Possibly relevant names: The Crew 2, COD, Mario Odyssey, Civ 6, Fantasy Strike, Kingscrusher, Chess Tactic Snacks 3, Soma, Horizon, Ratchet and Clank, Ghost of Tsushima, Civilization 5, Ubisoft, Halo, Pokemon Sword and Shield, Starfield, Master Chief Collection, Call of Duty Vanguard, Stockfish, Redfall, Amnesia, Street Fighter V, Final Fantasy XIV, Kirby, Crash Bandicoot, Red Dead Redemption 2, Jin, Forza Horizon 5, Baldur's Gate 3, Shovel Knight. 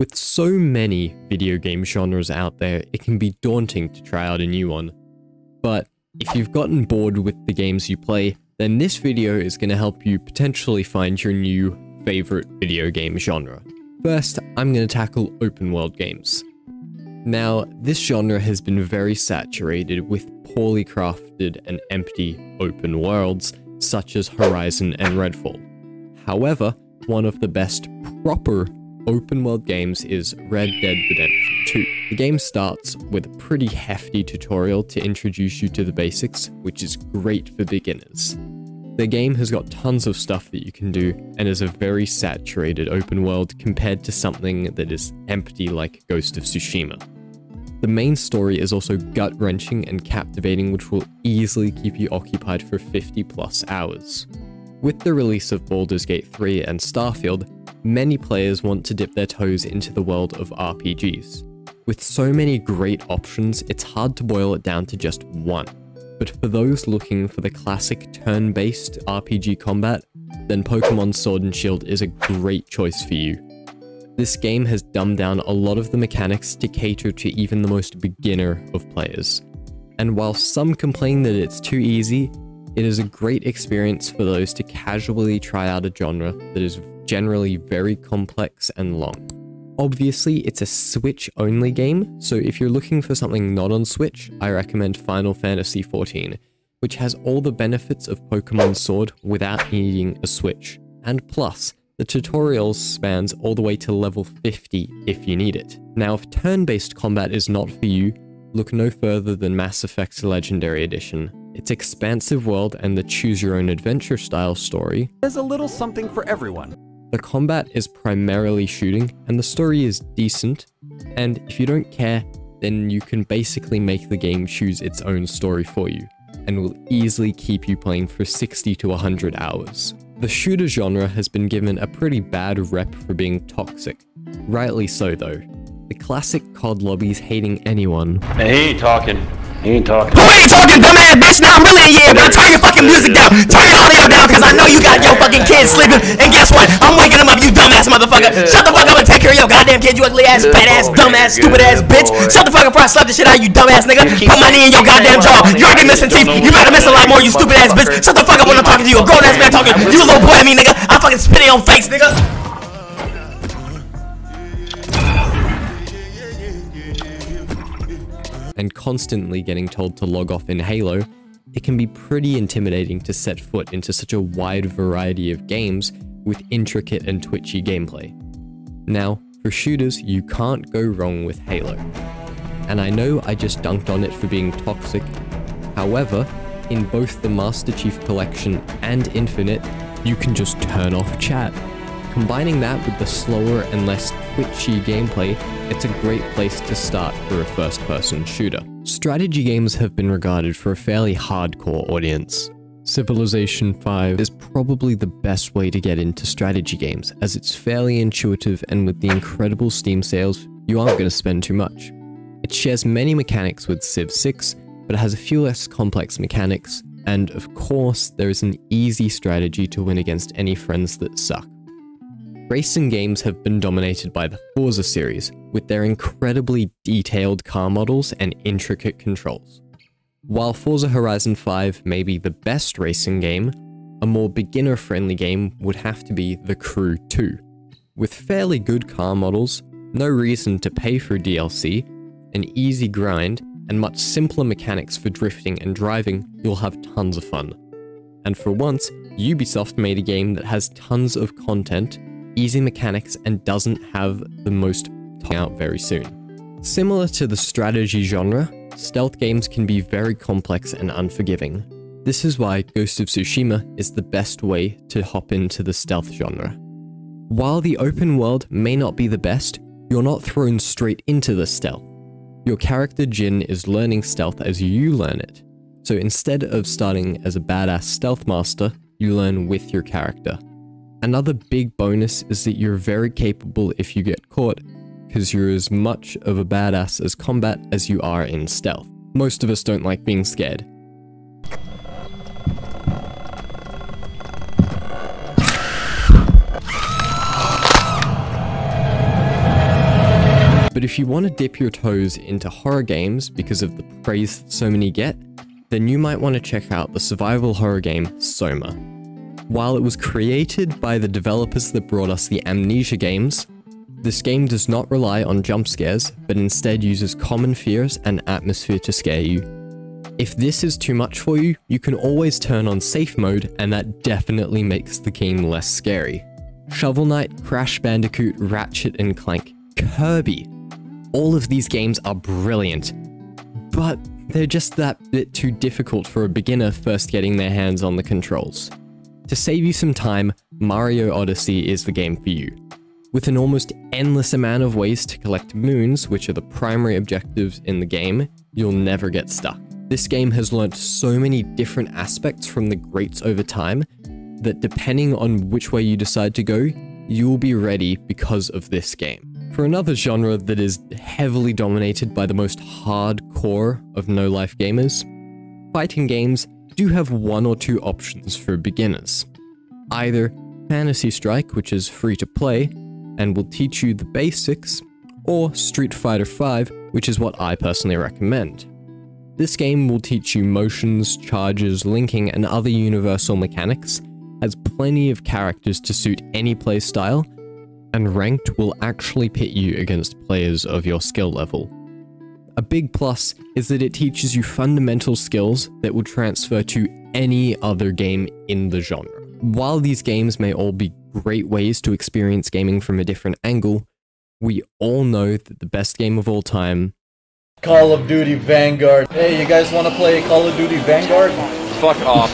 With so many video game genres out there, it can be daunting to try out a new one. But if you've gotten bored with the games you play, then this video is going to help you potentially find your new favorite video game genre. First, I'm going to tackle open world games. Now, this genre has been very saturated with poorly crafted and empty open worlds, such as Horizon and Redfall. However, one of the best proper open world games is Red Dead Redemption 2. The game starts with a pretty hefty tutorial to introduce you to the basics, which is great for beginners. The game has got tons of stuff that you can do and is a very saturated open world compared to something that is empty like Ghost of Tsushima. The main story is also gut-wrenching and captivating, which will easily keep you occupied for 50+ hours. With the release of Baldur's Gate 3 and Starfield, many players want to dip their toes into the world of RPGs. With so many great options, it's hard to boil it down to just one. But for those looking for the classic turn-based RPG combat, then Pokemon Sword and Shield is a great choice for you. This game has dumbed down a lot of the mechanics to cater to even the most beginner of players. And while some complain that it's too easy, it is a great experience for those to casually try out a genre that is generally very complex and long. Obviously, it's a Switch-only game, so if you're looking for something not on Switch, I recommend Final Fantasy XIV, which has all the benefits of Pokemon Sword without needing a Switch. And plus, the tutorial spans all the way to level 50 if you need it. Now, if turn-based combat is not for you, look no further than Mass Effect's Legendary Edition. Its expansive world and the choose-your-own-adventure style story, there's a little something for everyone. The combat is primarily shooting, and the story is decent, and if you don't care, then you can basically make the game choose its own story for you, and will easily keep you playing for 60 to 100 hours. The shooter genre has been given a pretty bad rep for being toxic. Rightly so, though. The classic COD lobbies hating anyone. Hey, he ain't talking. He ain't talking. Who ain't talking, dumbass bitch? Now I'm really in here, bro. Turn your fucking music down. Turn your audio down, because I know you got your fucking kids sleeping. And guess what? I'm waking them up, you dumbass motherfucker. Shut the fuck up and take care of your goddamn kid, you ugly ass, fat ass, dumb ass, stupid ass bitch. Shut the fuck up before I slap the shit out of you, dumbass nigga. Put my knee in your goddamn jaw. You already missing teeth. You better miss a lot more, you stupid ass bitch. Shut the fuck up when I'm talking to you. A grown ass man talking. You a little boy at me, nigga. I'm fucking spitting on face, nigga. And constantly getting told to log off in Halo, it can be pretty intimidating to set foot into such a wide variety of games with intricate and twitchy gameplay. Now, for shooters, you can't go wrong with Halo. And I know I just dunked on it for being toxic. However, in both the Master Chief Collection and Infinite, you can just turn off chat. Combining that with the slower and less twitchy gameplay, it's a great place to start for a first-person shooter. Strategy games have been regarded for a fairly hardcore audience. Civilization 5 is probably the best way to get into strategy games, as it's fairly intuitive, and with the incredible Steam sales, you aren't going to spend too much. It shares many mechanics with Civ 6, but it has a few less complex mechanics, and of course, there is an easy strategy to win against any friends that suck. Racing games have been dominated by the Forza series, with their incredibly detailed car models and intricate controls. While Forza Horizon 5 may be the best racing game, a more beginner-friendly game would have to be The Crew 2. With fairly good car models, no reason to pay for DLC, an easy grind, and much simpler mechanics for drifting and driving, you'll have tons of fun. And for once, Ubisoft made a game that has tons of content, easy mechanics, and doesn't have the most out very soon. Similar to the strategy genre, stealth games can be very complex and unforgiving. This is why Ghost of Tsushima is the best way to hop into the stealth genre. While the open world may not be the best, you're not thrown straight into the stealth. Your character Jin is learning stealth as you learn it. So instead of starting as a badass stealth master, you learn with your character. Another big bonus is that you're very capable if you get caught, because you're as much of a badass as combat as you are in stealth. Most of us don't like being scared. But if you want to dip your toes into horror games because of the praise that so many get, then you might want to check out the survival horror game Soma. While it was created by the developers that brought us the Amnesia games, this game does not rely on jump scares, but instead uses common fears and atmosphere to scare you. If this is too much for you, you can always turn on safe mode, and that definitely makes the game less scary. Shovel Knight, Crash Bandicoot, Ratchet and Clank, Kirby. All of these games are brilliant, but they're just that bit too difficult for a beginner first getting their hands on the controls. To save you some time, Mario Odyssey is the game for you. With an almost endless amount of ways to collect moons, which are the primary objectives in the game, you'll never get stuck. This game has learnt so many different aspects from the greats over time that depending on which way you decide to go, you'll be ready because of this game. For another genre that is heavily dominated by the most hardcore of no-life gamers, fighting games do have one or two options for beginners. Either Fantasy Strike, which is free to play and will teach you the basics, or Street Fighter V, which is what I personally recommend. This game will teach you motions, charges, linking, and other universal mechanics, has plenty of characters to suit any play style, and ranked will actually pit you against players of your skill level. A big plus is that it teaches you fundamental skills that will transfer to any other game in the genre. While these games may all be great ways to experience gaming from a different angle, we all know that the best game of all time... Call of Duty Vanguard. Hey, you guys want to play Call of Duty Vanguard? Fuck off.